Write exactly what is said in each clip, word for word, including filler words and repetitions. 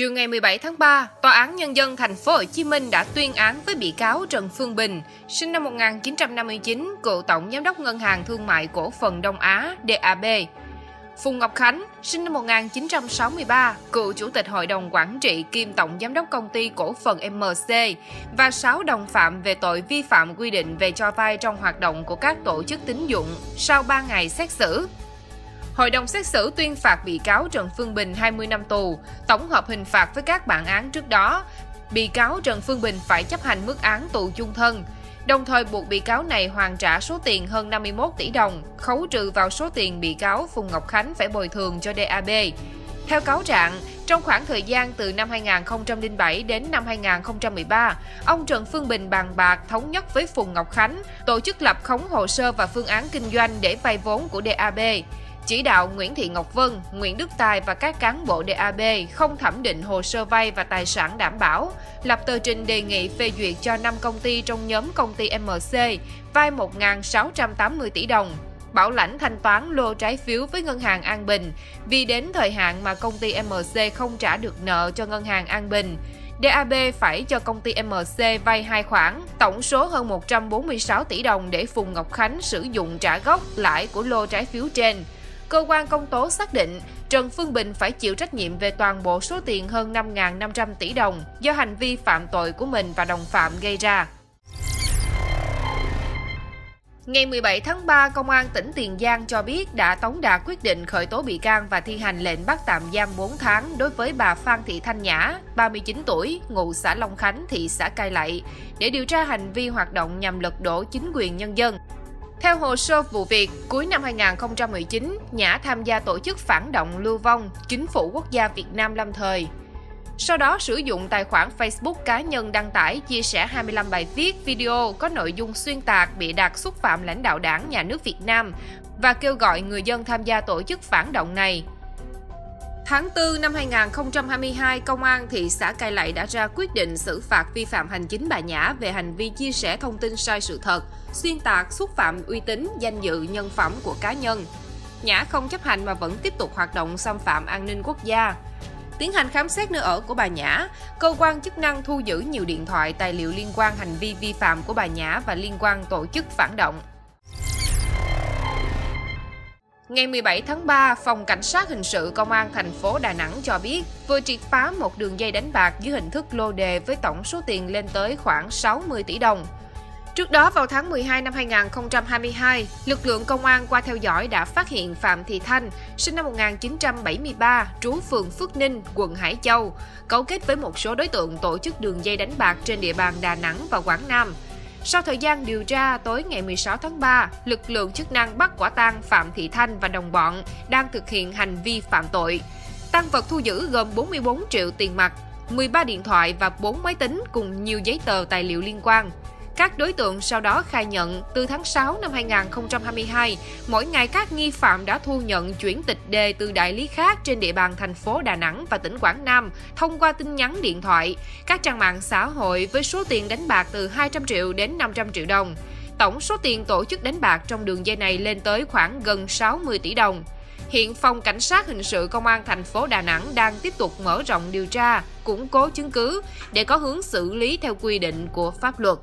Chiều ngày mười bảy tháng ba, Tòa án Nhân dân Thành phố Hồ Chí Minh đã tuyên án với bị cáo Trần Phương Bình, sinh năm một nghìn chín trăm năm mươi chín, cựu tổng giám đốc Ngân hàng Thương mại Cổ phần Đông Á đê a bê. Phùng Ngọc Khánh, sinh năm một nghìn chín trăm sáu mươi ba, cựu chủ tịch hội đồng quản trị kiêm tổng giám đốc công ty cổ phần em xê và sáu đồng phạm về tội vi phạm quy định về cho vay trong hoạt động của các tổ chức tín dụng sau ba ngày xét xử. Hội đồng xét xử tuyên phạt bị cáo Trần Phương Bình hai mươi năm tù, tổng hợp hình phạt với các bản án trước đó. Bị cáo Trần Phương Bình phải chấp hành mức án tù chung thân, đồng thời buộc bị cáo này hoàn trả số tiền hơn năm mươi mốt tỷ đồng, khấu trừ vào số tiền bị cáo Phùng Ngọc Khánh phải bồi thường cho đê a bê. Theo cáo trạng, trong khoảng thời gian từ năm hai nghìn không trăm lẻ bảy đến năm hai nghìn không trăm mười ba, ông Trần Phương Bình bàn bạc thống nhất với Phùng Ngọc Khánh tổ chức lập khống hồ sơ và phương án kinh doanh để vay vốn của đê a bê. Chỉ đạo Nguyễn Thị Ngọc Vân, Nguyễn Đức Tài và các cán bộ đê a bê không thẩm định hồ sơ vay và tài sản đảm bảo, lập tờ trình đề nghị phê duyệt cho năm công ty trong nhóm công ty em xê vay một nghìn sáu trăm tám mươi tỷ đồng, bảo lãnh thanh toán lô trái phiếu với Ngân hàng An Bình vì đến thời hạn mà công ty em xê không trả được nợ cho Ngân hàng An Bình. đê a bê phải cho công ty em xê vay hai khoản, tổng số hơn một trăm bốn mươi sáu tỷ đồng để Phùng Ngọc Khánh sử dụng trả gốc lãi của lô trái phiếu trên. Cơ quan công tố xác định Trần Phương Bình phải chịu trách nhiệm về toàn bộ số tiền hơn năm nghìn năm trăm tỷ đồng do hành vi phạm tội của mình và đồng phạm gây ra. Ngày mười bảy tháng ba, Công an tỉnh Tiền Giang cho biết đã tống đạt quyết định khởi tố bị can và thi hành lệnh bắt tạm giam bốn tháng đối với bà Phan Thị Thanh Nhã, ba mươi chín tuổi, ngụ xã Long Khánh, thị xã Cai Lậy, để điều tra hành vi hoạt động nhằm lật đổ chính quyền nhân dân. Theo hồ sơ vụ việc, cuối năm hai nghìn không trăm mười chín, Nhã tham gia tổ chức phản động lưu vong Chính phủ Quốc gia Việt Nam lâm thời. Sau đó sử dụng tài khoản Facebook cá nhân đăng tải, chia sẻ hai mươi lăm bài viết, video có nội dung xuyên tạc, bịa đặt, xúc phạm lãnh đạo Đảng, Nhà nước Việt Nam và kêu gọi người dân tham gia tổ chức phản động này. Tháng tư năm hai nghìn không trăm hai mươi hai, Công an thị xã Cai Lậy đã ra quyết định xử phạt vi phạm hành chính bà Nhã về hành vi chia sẻ thông tin sai sự thật, xuyên tạc, xúc phạm uy tín, danh dự, nhân phẩm của cá nhân. Nhã không chấp hành mà vẫn tiếp tục hoạt động xâm phạm an ninh quốc gia. Tiến hành khám xét nơi ở của bà Nhã, cơ quan chức năng thu giữ nhiều điện thoại, tài liệu liên quan hành vi vi phạm của bà Nhã và liên quan tổ chức phản động. Ngày mười bảy tháng ba, Phòng Cảnh sát Hình sự Công an thành phố Đà Nẵng cho biết vừa triệt phá một đường dây đánh bạc dưới hình thức lô đề với tổng số tiền lên tới khoảng sáu mươi tỷ đồng. Trước đó vào tháng mười hai năm hai nghìn không trăm hai mươi hai, lực lượng công an qua theo dõi đã phát hiện Phạm Thị Thanh, sinh năm một nghìn chín trăm bảy mươi ba, trú phường Phước Ninh, quận Hải Châu, cấu kết với một số đối tượng tổ chức đường dây đánh bạc trên địa bàn Đà Nẵng và Quảng Nam. Sau thời gian điều tra, tối ngày mười sáu tháng ba, lực lượng chức năng bắt quả tang Phạm Thị Thanh và đồng bọn đang thực hiện hành vi phạm tội. Tang vật thu giữ gồm bốn mươi bốn triệu tiền mặt, mười ba điện thoại và bốn máy tính cùng nhiều giấy tờ tài liệu liên quan. Các đối tượng sau đó khai nhận, từ tháng sáu năm hai nghìn không trăm hai mươi hai, mỗi ngày các nghi phạm đã thu nhận chuyển tịch đề từ đại lý khác trên địa bàn thành phố Đà Nẵng và tỉnh Quảng Nam thông qua tin nhắn điện thoại, các trang mạng xã hội với số tiền đánh bạc từ hai trăm triệu đến năm trăm triệu đồng. Tổng số tiền tổ chức đánh bạc trong đường dây này lên tới khoảng gần sáu mươi tỷ đồng. Hiện Phòng Cảnh sát Hình sự Công an thành phố Đà Nẵng đang tiếp tục mở rộng điều tra, củng cố chứng cứ để có hướng xử lý theo quy định của pháp luật.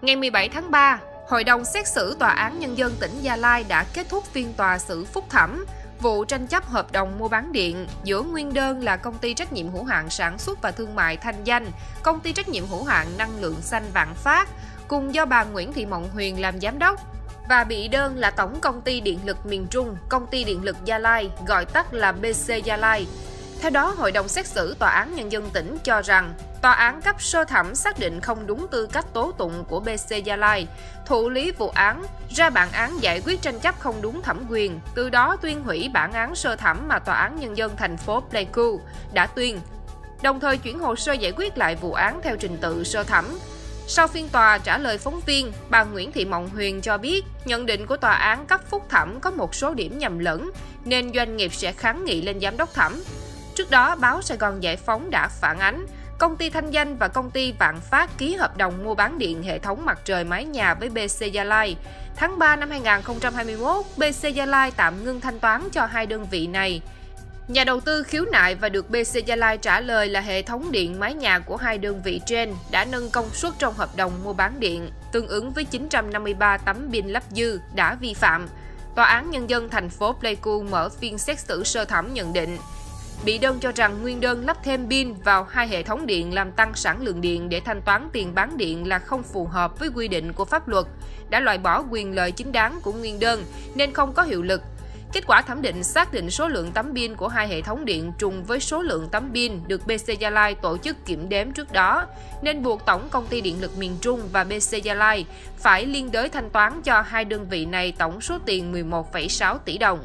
Ngày mười bảy tháng ba, Hội đồng xét xử Tòa án Nhân dân tỉnh Gia Lai đã kết thúc phiên tòa xử phúc thẩm vụ tranh chấp hợp đồng mua bán điện giữa nguyên đơn là Công ty trách nhiệm hữu hạn Sản xuất và Thương mại Thanh Danh, Công ty trách nhiệm hữu hạn Năng lượng Xanh Vạn Phát, cùng do bà Nguyễn Thị Mộng Huyền làm giám đốc, và bị đơn là Tổng Công ty Điện lực Miền Trung, Công ty Điện lực Gia Lai, gọi tắt là bê xê Gia Lai. Theo đó, Hội đồng xét xử Tòa án Nhân dân tỉnh cho rằng, Tòa án cấp sơ thẩm xác định không đúng tư cách tố tụng của bê xê Gia Lai, thụ lý vụ án, ra bản án giải quyết tranh chấp không đúng thẩm quyền, từ đó tuyên hủy bản án sơ thẩm mà Tòa án Nhân dân thành phố Pleiku đã tuyên, đồng thời chuyển hồ sơ giải quyết lại vụ án theo trình tự sơ thẩm. Sau phiên tòa trả lời phóng viên, bà Nguyễn Thị Mộng Huyền cho biết nhận định của tòa án cấp phúc thẩm có một số điểm nhầm lẫn, nên doanh nghiệp sẽ kháng nghị lên giám đốc thẩm. Trước đó, Báo Sài Gòn Giải Phóng đã phản ánh, Công ty Thanh Danh và Công ty Vạn Phát ký hợp đồng mua bán điện hệ thống mặt trời mái nhà với bê xê Gia Lai. Tháng ba năm hai nghìn không trăm hai mươi mốt, bê xê Gia Lai tạm ngưng thanh toán cho hai đơn vị này. Nhà đầu tư khiếu nại và được bê xê Gia Lai trả lời là hệ thống điện mái nhà của hai đơn vị trên đã nâng công suất trong hợp đồng mua bán điện, tương ứng với chín trăm năm mươi ba tấm pin lắp dư đã vi phạm. Tòa án Nhân dân thành phố Pleiku mở phiên xét xử sơ thẩm nhận định, bị đơn cho rằng nguyên đơn lắp thêm pin vào hai hệ thống điện làm tăng sản lượng điện để thanh toán tiền bán điện là không phù hợp với quy định của pháp luật, đã loại bỏ quyền lợi chính đáng của nguyên đơn nên không có hiệu lực. Kết quả thẩm định xác định số lượng tấm pin của hai hệ thống điện trùng với số lượng tấm pin được bê xê Gia Lai tổ chức kiểm đếm trước đó, nên buộc Tổng Công ty Điện lực Miền Trung và bê xê Gia Lai phải liên đới thanh toán cho hai đơn vị này tổng số tiền mười một phẩy sáu tỷ đồng.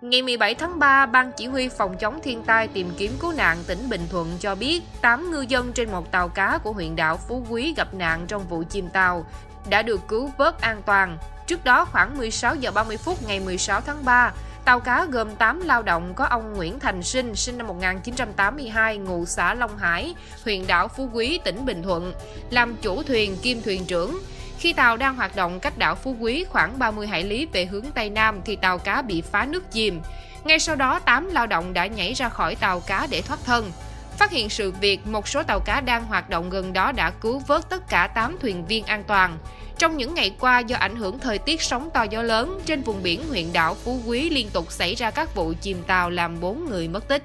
Ngày mười bảy tháng ba, Ban Chỉ huy Phòng chống thiên tai tìm kiếm cứu nạn tỉnh Bình Thuận cho biết tám ngư dân trên một tàu cá của huyện đảo Phú Quý gặp nạn trong vụ chìm tàu đã được cứu vớt an toàn. Trước đó, khoảng mười sáu giờ ba mươi phút ngày mười sáu tháng ba, tàu cá gồm tám lao động có ông Nguyễn Thành Sinh, sinh năm một nghìn chín trăm tám mươi hai, ngụ xã Long Hải, huyện đảo Phú Quý, tỉnh Bình Thuận, làm chủ thuyền kiêm thuyền trưởng. Khi tàu đang hoạt động cách đảo Phú Quý khoảng ba mươi hải lý về hướng Tây Nam thì tàu cá bị phá nước chìm. Ngay sau đó, tám lao động đã nhảy ra khỏi tàu cá để thoát thân. Phát hiện sự việc, một số tàu cá đang hoạt động gần đó đã cứu vớt tất cả tám thuyền viên an toàn. Trong những ngày qua, do ảnh hưởng thời tiết sóng to gió lớn, trên vùng biển huyện đảo Phú Quý liên tục xảy ra các vụ chìm tàu làm bốn người mất tích.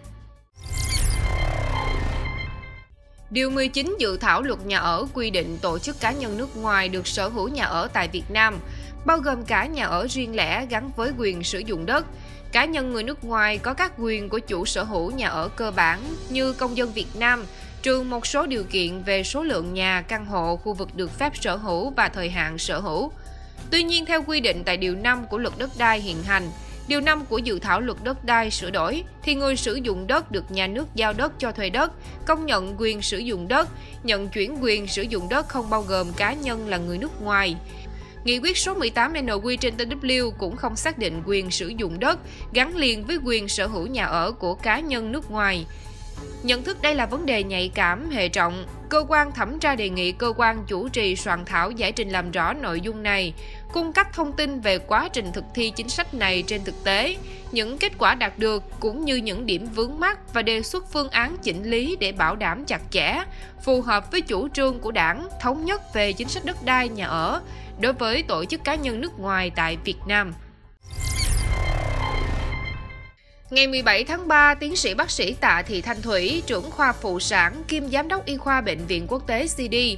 Điều mười chín dự thảo luật nhà ở quy định tổ chức cá nhân nước ngoài được sở hữu nhà ở tại Việt Nam, bao gồm cả nhà ở riêng lẻ gắn với quyền sử dụng đất. Cá nhân người nước ngoài có các quyền của chủ sở hữu nhà ở cơ bản như công dân Việt Nam, trừ một số điều kiện về số lượng nhà, căn hộ, khu vực được phép sở hữu và thời hạn sở hữu. Tuy nhiên, theo quy định tại Điều năm của Luật Đất đai hiện hành, Điều năm của dự thảo Luật Đất đai sửa đổi, thì người sử dụng đất được nhà nước giao đất cho thuê đất, công nhận quyền sử dụng đất, nhận chuyển quyền sử dụng đất không bao gồm cá nhân là người nước ngoài. Nghị quyết số mười tám N Q trên T W cũng không xác định quyền sử dụng đất gắn liền với quyền sở hữu nhà ở của cá nhân nước ngoài. Nhận thức đây là vấn đề nhạy cảm, hệ trọng, cơ quan thẩm tra đề nghị cơ quan chủ trì soạn thảo giải trình làm rõ nội dung này, cung cấp thông tin về quá trình thực thi chính sách này trên thực tế, những kết quả đạt được cũng như những điểm vướng mắc và đề xuất phương án chỉnh lý để bảo đảm chặt chẽ, phù hợp với chủ trương của Đảng, thống nhất về chính sách đất đai nhà ở đối với tổ chức cá nhân nước ngoài tại Việt Nam. Ngày mười bảy tháng ba, tiến sĩ bác sĩ Tạ Thị Thanh Thủy, trưởng khoa phụ sản kiêm giám đốc y khoa Bệnh viện Quốc tế xê đê,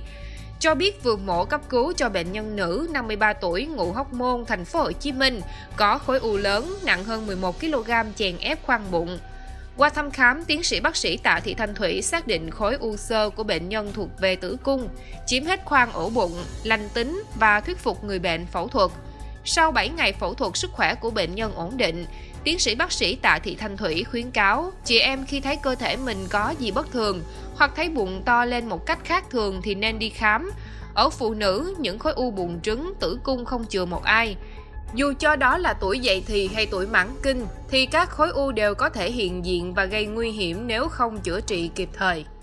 cho biết vừa mổ cấp cứu cho bệnh nhân nữ năm mươi ba tuổi ngụ Hóc Môn, thành phố Hồ Chí Minh có khối u lớn nặng hơn mười một ki lô gam chèn ép khoang bụng. Qua thăm khám, tiến sĩ bác sĩ Tạ Thị Thanh Thủy xác định khối u xơ của bệnh nhân thuộc về tử cung, chiếm hết khoang ổ bụng, lành tính và thuyết phục người bệnh phẫu thuật. Sau bảy ngày phẫu thuật, sức khỏe của bệnh nhân ổn định. Tiến sĩ bác sĩ Tạ Thị Thanh Thủy khuyến cáo, chị em khi thấy cơ thể mình có gì bất thường hoặc thấy bụng to lên một cách khác thường thì nên đi khám. Ở phụ nữ, những khối u buồng trứng, tử cung không chừa một ai. Dù cho đó là tuổi dậy thì hay tuổi mãn kinh, thì các khối u đều có thể hiện diện và gây nguy hiểm nếu không chữa trị kịp thời.